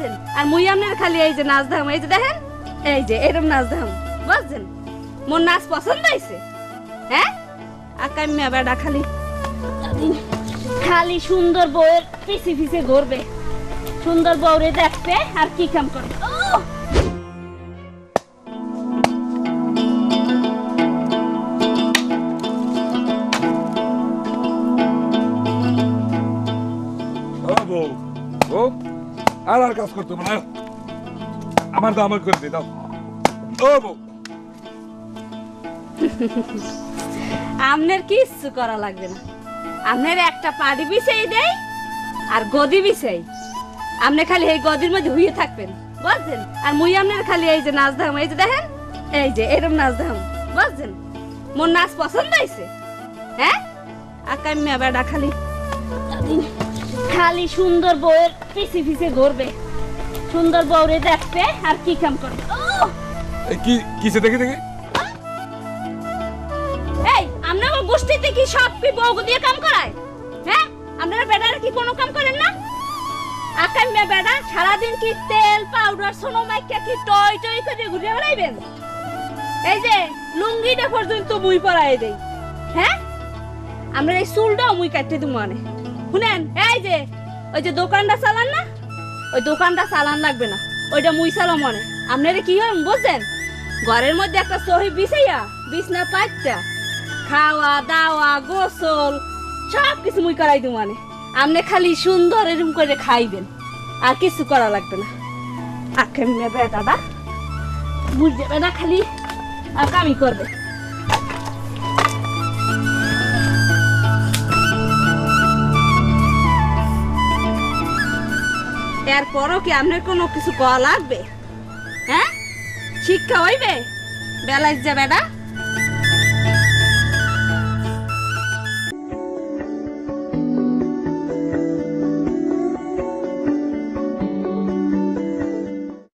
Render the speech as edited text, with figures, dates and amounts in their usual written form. বুঝছেন আর মুই আমনের খালি এই যে নাচ দাম এই যে দেখেন এই যে এরকম নাচ দাম বুঝছেন মোর নাচ পছন্দ হইছে হ্যাঁ আকাইম্যা বেডা খালি খালি সুন্দর বউয়ের পিছে পিছে ঘুরবে সুন্দর বউরে দেখবে আর কি কাম করবে আর কাজ করতে না আমার দাম করে দি দাও ও বউ আমনের কিচ্ছু করা লাগবে না আমনের একটা পাড়ি বিছাই দেই আর গদি বিছাই আমনে খালি এই গদির মধ্যে হুইয়ে থাকবেন বুঝছেন আর মুই আমনের খালি এই যে নাচ দাম এই যে দেখেন এই যে এরকম নাচ দাম বুঝছেন মোর নাচ পছন্দ হইছে হ্যাঁ আকাইম্যা বেডা খালি খালি সুন্দর বউয়ের পিছে পিছে ঘুরবে সুন্দর বউরে দেখবে আর কি কাম করবে কি কিছে দেখে দেখে এই আমনার গোষ্ঠীতে কি সব কি বউ দিয়ে কাম করায় হ্যাঁ আপনারা বেডারা কি কোনো কাম করেন না আকাইম্যা বেডা সারা দিন কি তেল পাউডার সোনা মাইকা কি টয় টয় করে ঘুরে বেড়াইবেন এই যে লুঙ্গিটা পর্যন্ত মুই পরায় দেই হ্যাঁ আমরা এই চুলটাও মুই কাটতে দিই মানে শুনেন এই যে ওই যে দোকানটা চালান না ওই দোকানটা চালান লাগবে না ওইটা মুই চালাম মনে আপনারা কি হন বুঝছেন ঘরের মধ্যে একটা সহি বিছাইয়া বিছনা পাতটা খাওয়া দাওয়া গোসল সব কিছু মুই করাই দেব মানে আপনি খালি সুন্দর এরকম করে খাইবেন আর কিছু করা লাগবে না আখে নেবে দাদা বুঝে না খালি আর কামই করবে এরপরও কি আপনার কোনো কিছু কল লাগবে হ্যাঁ শিক্ষা হইবে বেলায় যা বেটা